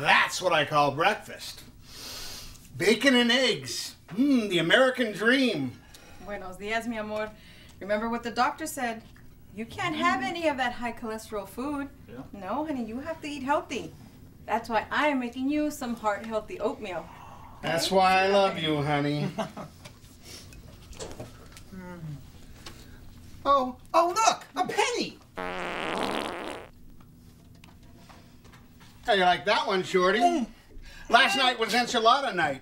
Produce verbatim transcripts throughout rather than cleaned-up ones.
That's what I call breakfast. Bacon and eggs. Mmm, the American dream. Buenos dias, mi amor. Remember what the doctor said. You can't have any of that high cholesterol food. Yeah. No, honey, you have to eat healthy. That's why I am making you some heart-healthy oatmeal. That's why I love you, honey. Oh, oh, look, a penny. How you like that one, Shorty? Mm. Last hey. night was enchilada night.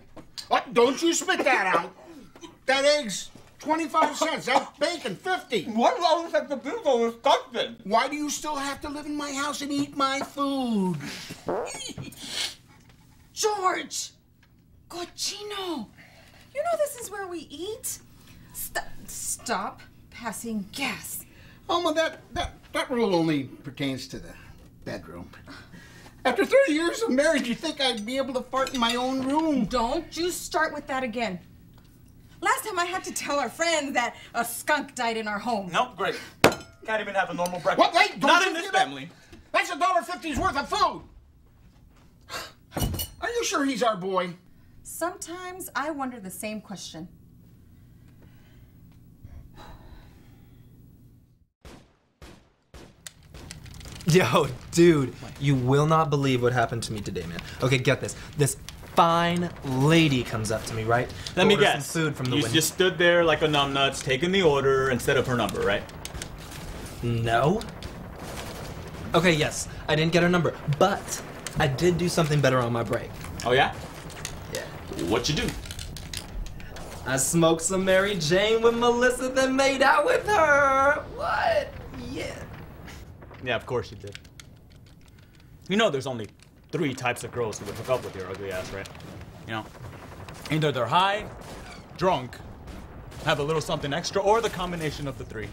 Oh, don't you spit that out. That egg's twenty-five cents. That bacon, fifty. What wrong with the people with something? Why do you still have to live in my house and eat my food? George! Cochino! You know this is where we eat? Stop. Stop passing gas. Alma, that, that, that rule only pertains to the bedroom. After thirty years of marriage, you think I'd be able to fart in my own room? Don't you start with that again. Last time I had to tell our friends that a skunk died in our home. Nope, great. Can't even have a normal breakfast. What? Wait, don't Not in this family. Up. That's a dollar fifty's worth of food. Are you sure he's our boy? Sometimes I wonder the same question. Yo, dude, you will not believe what happened to me today, man. Okay, get this. This fine lady comes up to me, right? Let me guess. Some food from the you window. Just stood there like a numbnuts, taking the order instead of her number, right? No. Okay, yes, I didn't get her number, but I did do something better on my break. Oh, yeah? Yeah. What you do? I smoked some Mary Jane with Melissa, then made out with her. What? Yeah. Yeah, of course you did. You know there's only three types of girls who would hook up with your ugly ass, right? You know, either they're high, drunk, have a little something extra, or the combination of the three.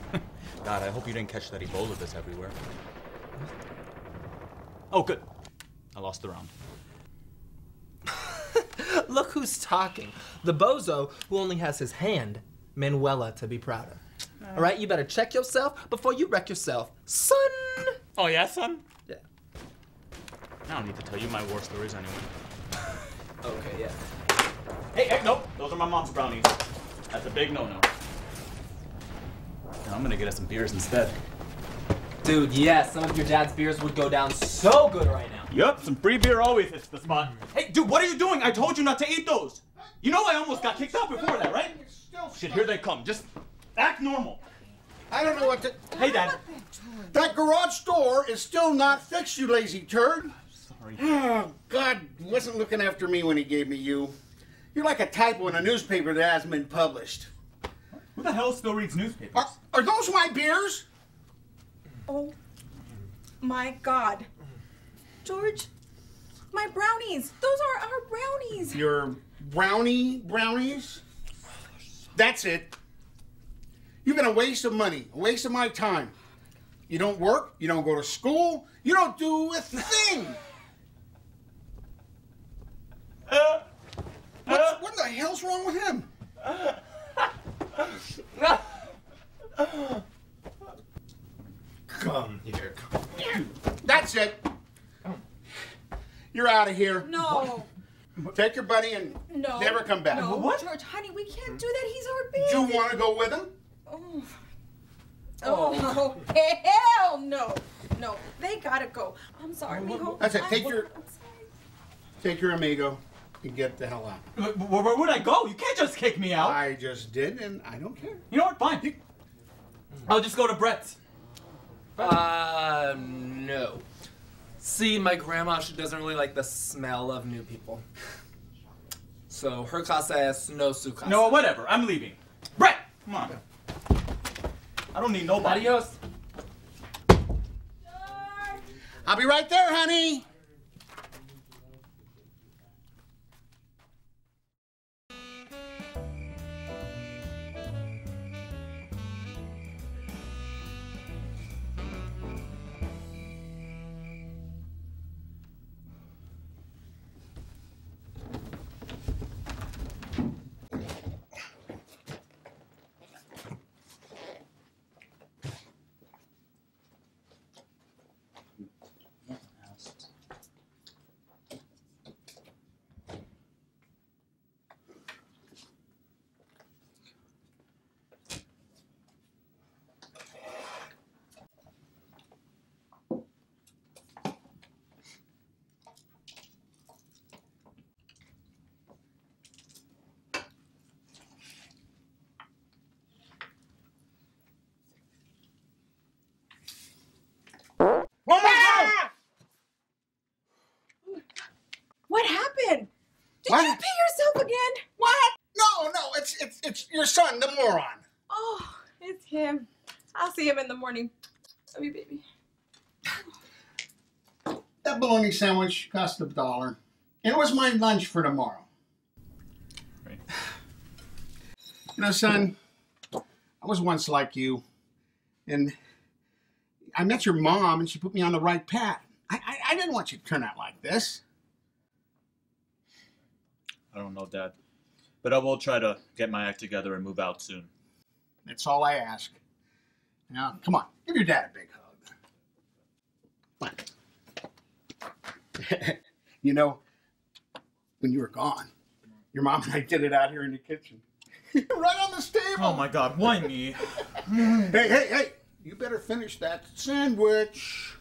God, I hope you didn't catch that Ebola that's everywhere. Oh, good. I lost the round. Look who's talking. The bozo who only has his hand, Manuela, to be proud of. All right, you better check yourself before you wreck yourself, son. Oh, yeah, son? Yeah. I don't need to tell you my war stories anyway. Okay, yeah. Hey, hey, nope. Those are my mom's brownies. That's a big no-no. Now I'm gonna get us some beers instead. Dude, yeah, some of your dad's beers would go down so good right now. Yep, some free beer always hits the spot. Hey, dude, what are you doing? I told you not to eat those. You know I almost got kicked out before that, right? Shit, here they come. Just... act normal. I don't know what to... Hey, Dad. That garage door is still not fixed, you lazy turd. I'm sorry. Oh, God wasn't looking after me when he gave me you. You're like a typo in a newspaper that hasn't been published. Who the hell still reads newspapers? Are, are those my beers? Oh, my God. George, my brownies. Those are our brownies. Your brownie brownies? That's it. You've been a waste of money, a waste of my time. You don't work, you don't go to school, you don't do a thing. Uh, What's, what the hell's wrong with him? Uh, come here, come here. That's it. You're out of here. No. What? Take your buddy and no, never come back. No, what? George, honey, we can't do that. He's our baby. Do you want to go with him? Oh. Oh, no. Hell no. No, they gotta go. I'm sorry, mijo. That's it. Take I, your, take your amigo and get the hell out. Where, where would I go? You can't just kick me out. I just did, and I don't care. You know what? Fine. You... I'll just go to Brett's. Uh, no. See, my grandma, she doesn't really like the smell of new people. So her casa es no su casa. No, whatever. I'm leaving. Brett, come on. I don't need nobody. Adios. I'll be right there, honey. What happened? Did what? You pee yourself again? What? No, no, it's it's it's your son, the moron. Oh, it's him. I'll see him in the morning. Love you, baby. That bologna sandwich cost a dollar. It was my lunch for tomorrow. Right. You know, son, I was once like you, and I met your mom, and she put me on the right path. I, I, I didn't want you to turn out like this. I don't know, Dad, but I will try to get my act together and move out soon. That's all I ask. Now, come on, give your dad a big hug. Come on. You know, when you were gone, your mom and I did it out here in the kitchen. Right on the table. Oh my God, why me? Hey, hey, hey, you better finish that sandwich.